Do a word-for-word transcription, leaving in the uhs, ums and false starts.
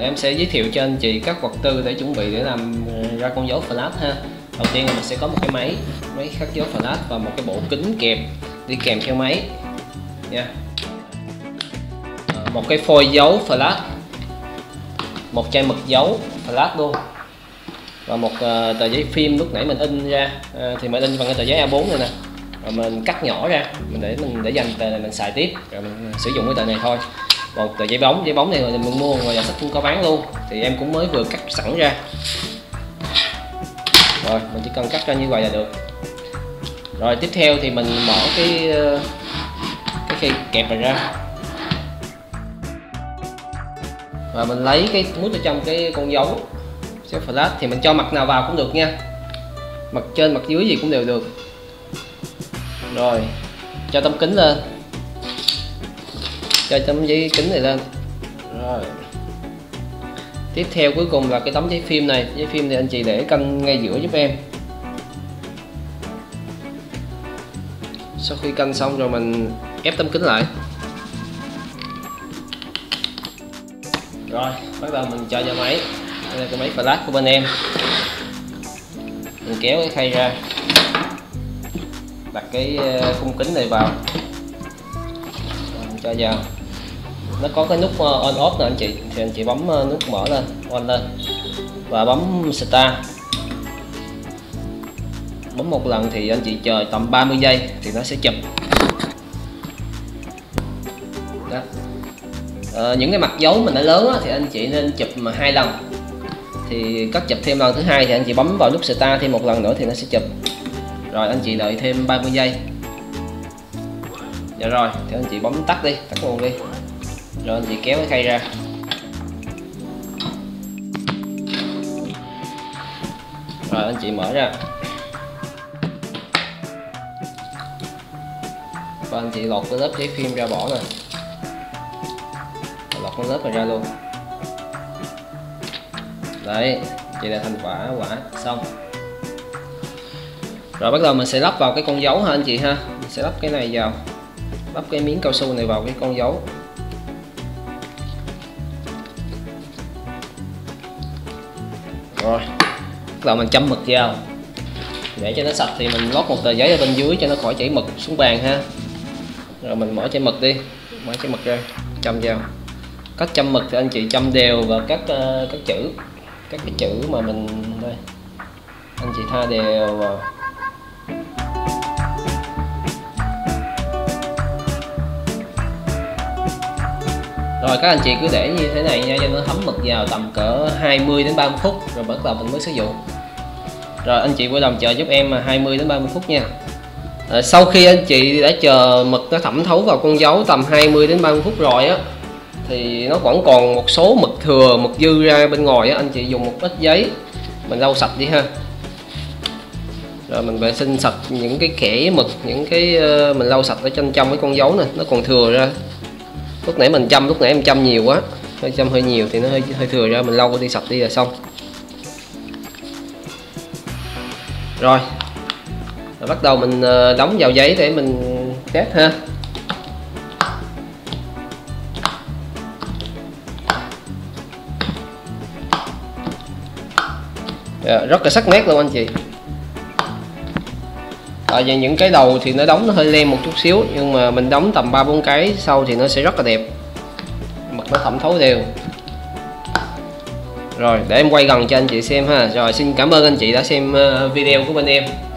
Em sẽ giới thiệu cho anh chị các vật tư để chuẩn bị để làm ra con dấu flash ha. Đầu tiên là mình sẽ có một cái máy máy khắc dấu flash và một cái bộ kính kẹp đi kèm theo máy nha. Một cái phôi dấu flash, một chai mực dấu flash luôn, và một tờ giấy phim lúc nãy mình in ra thì mình in bằng cái tờ giấy A bốn này nè, và mình cắt nhỏ ra mình để mình để dành tờ này mình xài tiếp, rồi mình sử dụng cái tờ này thôi. Một tờ giấy bóng, giấy bóng này mình mua ngoài nhà sách cũng có bán luôn, thì em cũng mới vừa cắt sẵn ra. Rồi mình chỉ cần cắt ra như vậy là được. Rồi tiếp theo thì mình mở cái cái khay kẹp này ra và mình lấy cái mút ở trong cái con dấu dấu flash, thì mình cho mặt nào vào cũng được nha, mặt trên mặt dưới gì cũng đều được. Rồi cho tấm kính lên, cho tấm giấy kính này lên. Rồi tiếp theo cuối cùng là cái tấm giấy phim này. Giấy phim thì anh chị để cân ngay giữa giúp em. Sau khi cân xong rồi mình ép tấm kính lại. Rồi bắt đầu mình cho vào máy. Đây là cái máy flash của bên em. Mình kéo cái khay ra, đặt cái khung kính này vào, cho vào. Nó có cái nút on off nè anh chị, thì anh chị bấm nút mở lên, on lên và bấm start. Bấm một lần thì anh chị chờ tầm ba mươi giây thì nó sẽ chụp. Đó. À, những cái mặt dấu mình đã lớn á, thì anh chị nên chụp mà hai lần. Thì cắt chụp thêm lần thứ hai thì anh chị bấm vào nút start thêm một lần nữa thì nó sẽ chụp. Rồi anh chị đợi thêm ba mươi giây. Dạ rồi, thì anh chị bấm tắt đi, tắt nguồn đi. Rồi anh chị kéo cái khay ra. Rồi anh chị mở ra. Và anh chị lột cái lớp giấy phim ra bỏ nè. Lột cái lớp này ra luôn. Đấy, chị là thành quả quả xong. Rồi bắt đầu mình sẽ lắp vào cái con dấu ha anh chị ha. Mình sẽ lắp cái này vào, lắp cái miếng cao su này vào cái con dấu. Rồi bắt đầu mình chấm mực vào để cho nó sạch, thì mình lót một tờ giấy ở bên dưới cho nó khỏi chảy mực xuống bàn ha. Rồi mình mở chảy mực đi, mở chảy mực ra, chấm vào. Cách chấm mực thì anh chị chấm đều vào các các chữ, các cái chữ mà mình đây, anh chị tha đều vào. Rồi các anh chị cứ để như thế này nha, cho nó thấm mực vào tầm cỡ hai mươi đến ba mươi phút rồi bắt đầu mình mới sử dụng. Rồi anh chị vui lòng chờ giúp em hai mươi đến ba mươi phút nha. À, sau khi anh chị đã chờ mực nó thẩm thấu vào con dấu tầm hai mươi đến ba mươi phút rồi á, thì nó vẫn còn một số mực thừa, mực dư ra bên ngoài á, anh chị dùng một ít giấy mình lau sạch đi ha. Rồi mình vệ sinh sạch những cái kẽ mực, những cái mình lau sạch ở trên trong cái con dấu này, nó còn thừa ra. Lúc nãy mình châm, lúc nãy em châm nhiều quá, hơi châm hơi nhiều thì nó hơi, hơi thừa ra, mình lau đi sạch đi là xong. Rồi, rồi bắt đầu mình đóng vào giấy để mình test ha. Rồi, rất là sắc nét luôn anh chị. Tại vì những cái đầu thì nó đóng nó hơi lem một chút xíu, nhưng mà mình đóng tầm ba bốn cái sau thì nó sẽ rất là đẹp, mực nó thẩm thấu đều. Rồi để em quay gần cho anh chị xem ha. Rồi xin cảm ơn anh chị đã xem video của bên em.